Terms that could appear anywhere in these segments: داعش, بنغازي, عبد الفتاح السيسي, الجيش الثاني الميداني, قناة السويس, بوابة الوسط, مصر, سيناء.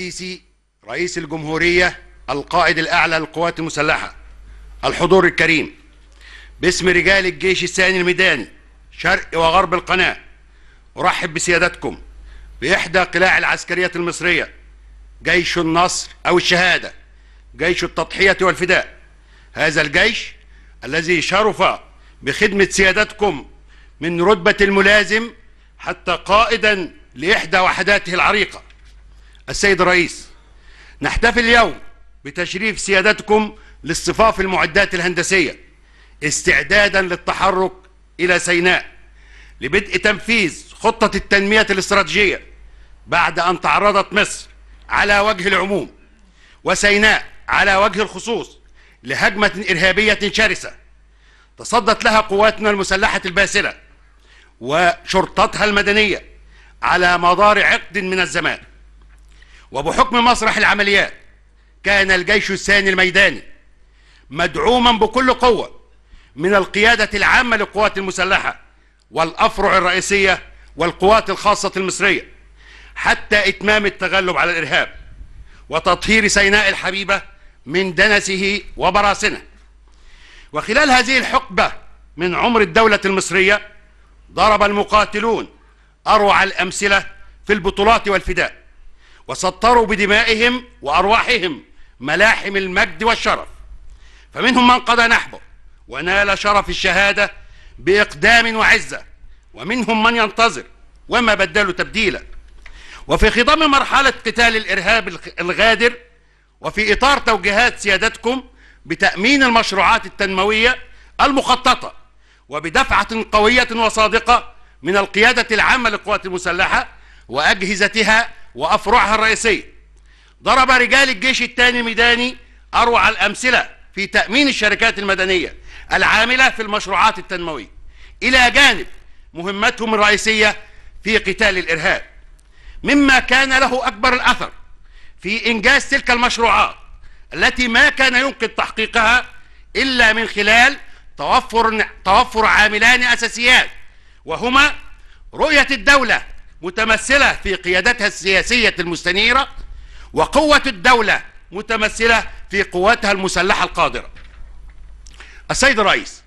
السيسي رئيس الجمهورية القائد الأعلى للقوات المسلحة، الحضور الكريم، باسم رجال الجيش الثاني الميداني شرق وغرب القناة أرحب بسيادتكم بإحدى قلاع العسكرية المصرية، جيش النصر أو الشهادة، جيش التضحية والفداء. هذا الجيش الذي شرف بخدمة سيادتكم من رتبة الملازم حتى قائدا لإحدى وحداته العريقة. السيد الرئيس، نحتفل اليوم بتشريف سيادتكم لاصطفاف المعدات الهندسية استعدادا للتحرك إلى سيناء لبدء تنفيذ خطة التنمية الاستراتيجية بعد أن تعرضت مصر على وجه العموم وسيناء على وجه الخصوص لهجمة إرهابية شرسة تصدت لها قواتنا المسلحة الباسلة وشرطتها المدنية على مدار عقد من الزمان. وبحكم مسرح العمليات كان الجيش الثاني الميداني مدعوما بكل قوة من القيادة العامة للقوات المسلحة والأفرع الرئيسية والقوات الخاصة المصرية حتى إتمام التغلب على الإرهاب وتطهير سيناء الحبيبة من دنسه وبراثنه. وخلال هذه الحقبة من عمر الدولة المصرية ضرب المقاتلون أروع الأمثلة في البطولات والفداء وسطروا بدمائهم وأرواحهم ملاحم المجد والشرف، فمنهم من قضى نحبه ونال شرف الشهادة بإقدام وعزة، ومنهم من ينتظر وما بدلوا تبديلا. وفي خضم مرحلة قتال الإرهاب الغادر وفي إطار توجيهات سيادتكم بتأمين المشروعات التنموية المخططة وبدفعة قوية وصادقة من القيادة العامة للقوات المسلحة وأجهزتها وأفرعها الرئيسية، ضرب رجال الجيش الثاني الميداني أروع الأمثلة في تأمين الشركات المدنية العاملة في المشروعات التنموية إلى جانب مهمتهم الرئيسية في قتال الإرهاب، مما كان له أكبر الأثر في إنجاز تلك المشروعات التي ما كان يمكن تحقيقها إلا من خلال توفر عاملان أساسيان، وهما رؤية الدولة متمثلة في قيادتها السياسية المستنيرة، وقوة الدولة متمثلة في قواتها المسلحة القادرة. السيد الرئيس،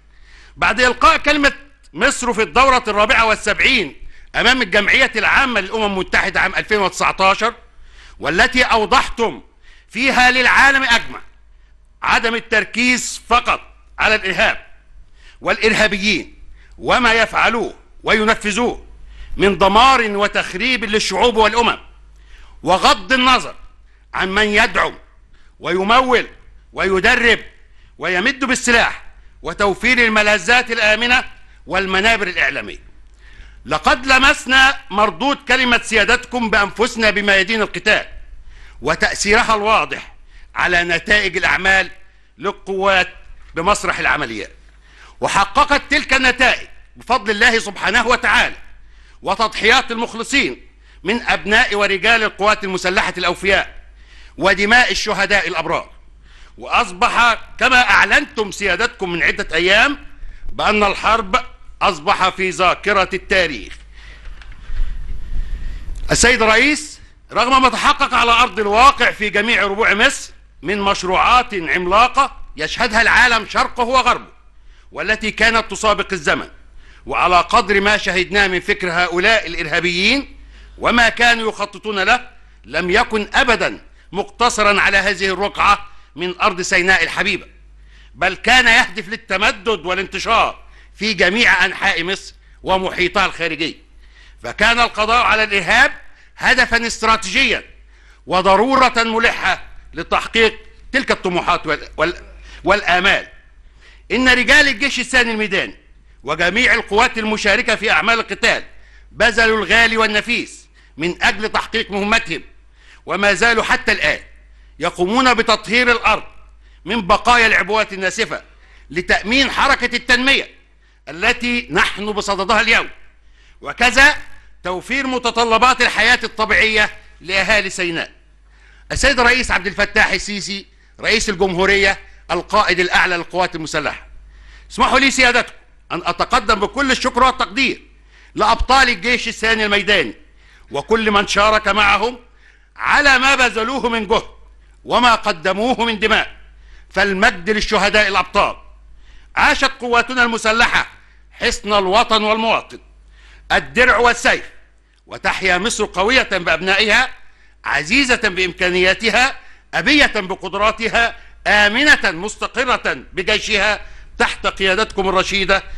بعد إلقاء كلمة مصر في الدورة الرابعة والسبعين أمام الجمعية العامة للأمم المتحدة عام 2019، والتي أوضحتم فيها للعالم أجمع عدم التركيز فقط على الإرهاب والإرهابيين وما يفعلوه وينفذوه من دمار وتخريب للشعوب والأمم، وغض النظر عن من يدعم ويمول ويدرب ويمد بالسلاح وتوفير الملاذات الآمنة والمنابر الإعلامية. لقد لمسنا مردود كلمة سيادتكم بأنفسنا بميادين القتال وتأثيرها الواضح على نتائج الأعمال للقوات بمسرح العمليات، وحققت تلك النتائج بفضل الله سبحانه وتعالى وتضحيات المخلصين من أبناء ورجال القوات المسلحة الأوفياء ودماء الشهداء الأبرار. وأصبح كما أعلنتم سيادتكم من عدة أيام بأن الحرب أصبح في ذاكرة التاريخ. السيد الرئيس، رغم ما تحقق على أرض الواقع في جميع ربوع مصر من مشروعات عملاقة يشهدها العالم شرقه وغربه والتي كانت تسابق الزمن، وعلى قدر ما شهدناه من فكر هؤلاء الإرهابيين وما كانوا يخططون له، لم يكن أبدا مقتصرا على هذه الرقعة من أرض سيناء الحبيبة، بل كان يهدف للتمدد والانتشار في جميع أنحاء مصر ومحيطها الخارجي. فكان القضاء على الإرهاب هدفا استراتيجيا وضرورة ملحة لتحقيق تلك الطموحات والآمال. إن رجال الجيش الثاني الميداني وجميع القوات المشاركة في أعمال القتال بذلوا الغالي والنفيس من أجل تحقيق مهمتهم، وما زالوا حتى الآن يقومون بتطهير الأرض من بقايا العبوات الناسفة لتأمين حركة التنمية التي نحن بصددها اليوم، وكذا توفير متطلبات الحياة الطبيعية لأهالي سيناء. السيد الرئيس عبد الفتاح السيسي رئيس الجمهورية القائد الأعلى للقوات المسلحة، اسمحوا لي سيادتكم أن أتقدم بكل الشكر والتقدير لأبطال الجيش الثاني الميداني وكل من شارك معهم على ما بذلوه من جهد وما قدموه من دماء، فالمجد للشهداء الأبطال. عاشت قواتنا المسلحة حصن الوطن والمواطن، الدرع والسيف، وتحيا مصر قوية بأبنائها، عزيزة بإمكانياتها، أبية بقدراتها، آمنة مستقرة بجيشها، تحت قيادتكم الرشيدة،